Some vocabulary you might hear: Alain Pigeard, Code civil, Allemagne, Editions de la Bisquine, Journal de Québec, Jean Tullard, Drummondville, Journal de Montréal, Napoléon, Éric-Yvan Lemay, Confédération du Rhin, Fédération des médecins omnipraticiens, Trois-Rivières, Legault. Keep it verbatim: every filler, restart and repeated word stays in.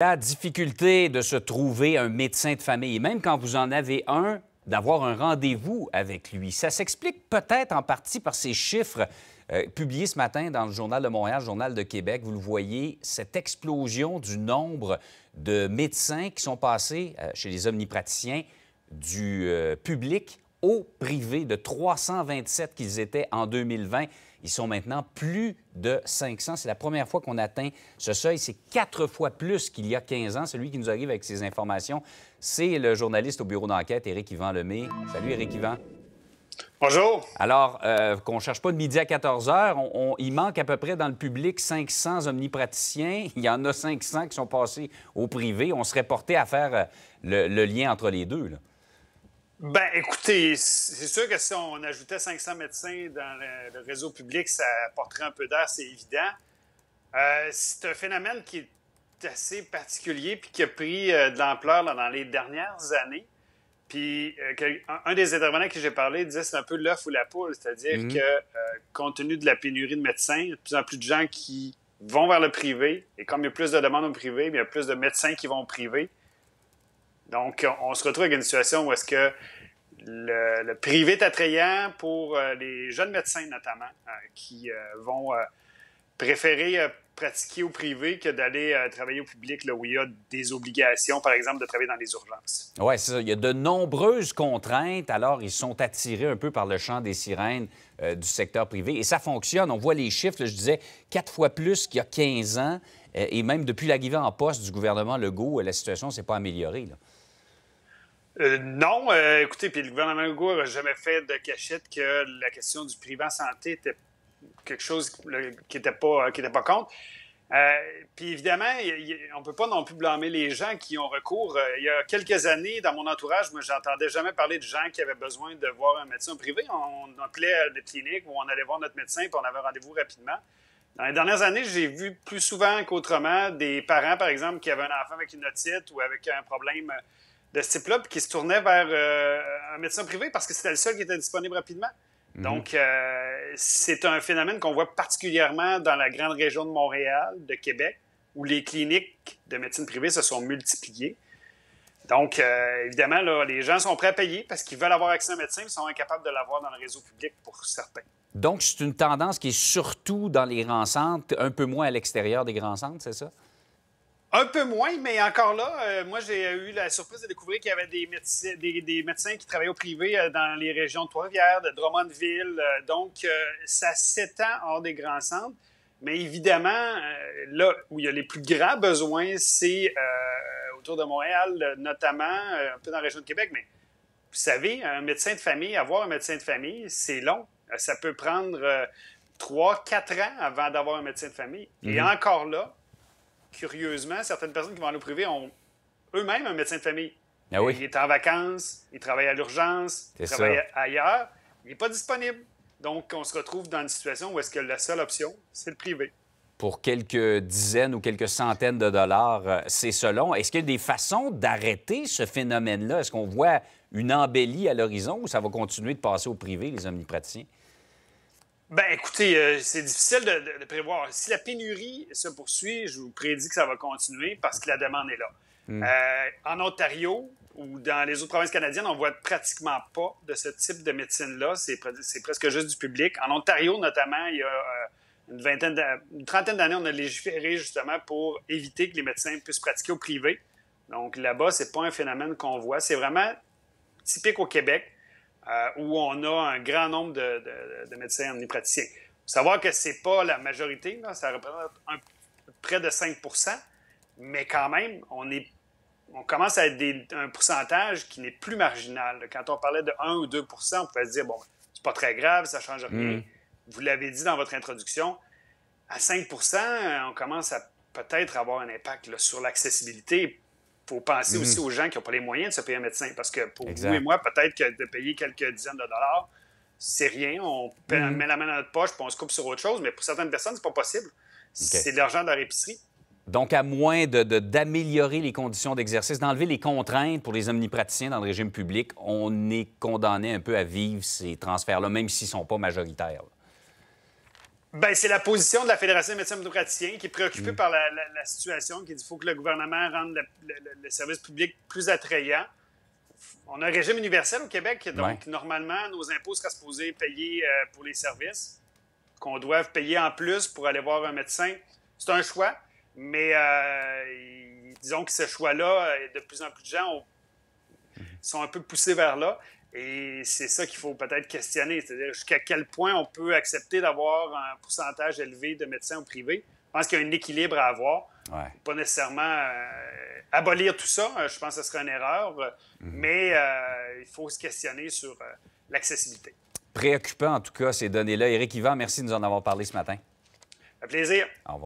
La difficulté de se trouver un médecin de famille, et même quand vous en avez un, d'avoir un rendez-vous avec lui. Ça s'explique peut-être en partie par ces chiffres euh, publiés ce matin dans le Journal de Montréal, le Journal de Québec. Vous le voyez, cette explosion du nombre de médecins qui sont passés euh, chez les omnipraticiens du euh, public au privé, de trois cent vingt-sept qu'ils étaient en deux mille vingt. Ils sont maintenant plus de cinq cents. C'est la première fois qu'on atteint ce seuil. C'est quatre fois plus qu'il y a quinze ans. Celui qui nous arrive avec ces informations, c'est le journaliste au bureau d'enquête, Éric-Yvan Lemay. Salut, Éric-Yvan. Bonjour. Alors, euh, qu'on ne cherche pas de midi à quatorze heures, on, on, il manque à peu près dans le public cinq cents omnipraticiens. Il y en a cinq cents qui sont passés au privé. On serait porté à faire le, le lien entre les deux, là. Bien, écoutez, c'est sûr que si on ajoutait cinq cents médecins dans le, le réseau public, ça apporterait un peu d'air, c'est évident. Euh, c'est un phénomène qui est assez particulier puis qui a pris euh, de l'ampleur dans les dernières années. Puis euh, un des intervenants que j'ai parlé disait que c'est un peu l'œuf ou la poule, c'est-à-dire mm-hmm. que euh, compte tenu de la pénurie de médecins, il y a de plus en plus de gens qui vont vers le privé. Et comme il y a plus de demandes au privé, il y a plus de médecins qui vont au privé. Donc, on se retrouve avec une situation où est-ce que le, le privé est attrayant pour euh, les jeunes médecins, notamment, euh, qui euh, vont euh, préférer euh, pratiquer au privé que d'aller euh, travailler au public, là, où il y a des obligations, par exemple, de travailler dans les urgences. Oui, c'est ça. Il y a de nombreuses contraintes. Alors, ils sont attirés un peu par le chant des sirènes euh, du secteur privé. Et ça fonctionne. On voit les chiffres, là, je disais, quatre fois plus qu'il y a quinze ans. Euh, et même depuis l'arrivée en poste du gouvernement Legault, euh, la situation ne s'est pas améliorée, là. Euh, non. Euh, écoutez, puis le gouvernement Legault n'a jamais fait de cachette que la question du privé en santé était quelque chose qui n'était pas, qui n'était pas contre. Euh, puis évidemment, y, y, on ne peut pas non plus blâmer les gens qui y ont recours. Il y a quelques années, dans mon entourage, moi, j'entendais jamais parler de gens qui avaient besoin de voir un médecin privé. On, on appelait à la clinique où on allait voir notre médecin et on avait rendez-vous rapidement. Dans les dernières années, j'ai vu plus souvent qu'autrement des parents, par exemple, qui avaient un enfant avec une otite ou avec un problème de ce type-là, puis qui se tournait vers euh, un médecin privé parce que c'était le seul qui était disponible rapidement. Mmh. Donc, euh, c'est un phénomène qu'on voit particulièrement dans la grande région de Montréal, de Québec, où les cliniques de médecine privée se sont multipliées. Donc, euh, évidemment, là, les gens sont prêts à payer parce qu'ils veulent avoir accès à un médecin, mais sont incapables de l'avoir dans le réseau public pour certains. Donc, c'est une tendance qui est surtout dans les grands centres, un peu moins à l'extérieur des grands centres, c'est ça? Un peu moins, mais encore là, euh, moi, j'ai eu la surprise de découvrir qu'il y avait des, médecins, des, des médecins qui travaillaient au privé euh, dans les régions de Trois-Rivières, de Drummondville. Euh, donc, euh, ça s'étend hors des grands centres. Mais évidemment, euh, là où il y a les plus grands besoins, c'est euh, autour de Montréal, notamment, euh, un peu dans la région de Québec. Mais vous savez, un médecin de famille, avoir un médecin de famille, c'est long. Ça peut prendre euh, trois, quatre ans avant d'avoir un médecin de famille. Mmh. Et encore là, curieusement, certaines personnes qui vont aller au privé ont eux-mêmes un médecin de famille. Ah oui. Il est en vacances, il travaille à l'urgence, il travaille ailleurs, il n'est pas disponible. Donc, on se retrouve dans une situation où est-ce que la seule option, c'est le privé. Pour quelques dizaines ou quelques centaines de dollars, c'est selon. Est-ce qu'il y a des façons d'arrêter ce phénomène-là? Est-ce qu'on voit une embellie à l'horizon ou ça va continuer de passer au privé, les omnipraticiens? Bien, écoutez, euh, c'est difficile de, de, de prévoir. Si la pénurie se poursuit, je vous prédis que ça va continuer parce que la demande est là. Mm. Euh, en Ontario ou dans les autres provinces canadiennes, on ne voit pratiquement pas de ce type de médecine-là. C'est presque juste du public. En Ontario, notamment, il y a euh, une, vingtaine une trentaine d'années, on a légiféré justement pour éviter que les médecins puissent pratiquer au privé. Donc là-bas, c'est pas un phénomène qu'on voit. C'est vraiment typique au Québec. Euh, où on a un grand nombre de, de, de médecins omnipraticiens. Il faut savoir que ce n'est pas la majorité, là, ça représente un, près de cinq pour cent, mais quand même, on, est, on commence à être des, un pourcentage qui n'est plus marginal. Quand on parlait de un ou deux pour cent, on pouvait se dire « bon, c'est pas très grave, ça ne change rien mm. ». Vous l'avez dit dans votre introduction, à cinq pour cent, on commence à peut-être avoir un impact là, sur l'accessibilité. Il faut penser mmh. aussi aux gens qui n'ont pas les moyens de se payer un médecin. Parce que pour exact. Vous et moi, peut-être que de payer quelques dizaines de dollars, c'est rien. On mmh. met la main dans notre poche puis on se coupe sur autre chose. Mais pour certaines personnes, c'est pas possible. Okay. C'est de l'argent dans leur épicerie. Donc, à moins de, de, d'améliorer les conditions d'exercice, d'enlever les contraintes pour les omnipraticiens dans le régime public, on est condamné un peu à vivre ces transferts-là, même s'ils ne sont pas majoritaires. Ben, c'est la position de la Fédération des médecins omnipraticiens qui est préoccupée mmh. par la, la, la situation, qui dit qu'il faut que le gouvernement rende le, le, le service public plus attrayant. On a un régime universel au Québec, donc ouais. normalement, nos impôts seraient supposés payer euh, pour les services, qu'on doit payer en plus pour aller voir un médecin. C'est un choix, mais euh, disons que ce choix-là, de plus en plus de gens ont, sont un peu poussés vers là. Et c'est ça qu'il faut peut-être questionner, c'est-à-dire jusqu'à quel point on peut accepter d'avoir un pourcentage élevé de médecins au privé. Je pense qu'il y a un équilibre à avoir. Ouais. Pas nécessairement euh, abolir tout ça, je pense que ce serait une erreur, mm-hmm. mais euh, il faut se questionner sur euh, l'accessibilité. Préoccupant en tout cas ces données-là. Éric-Yvan, merci de nous en avoir parlé ce matin. Un plaisir. Au revoir.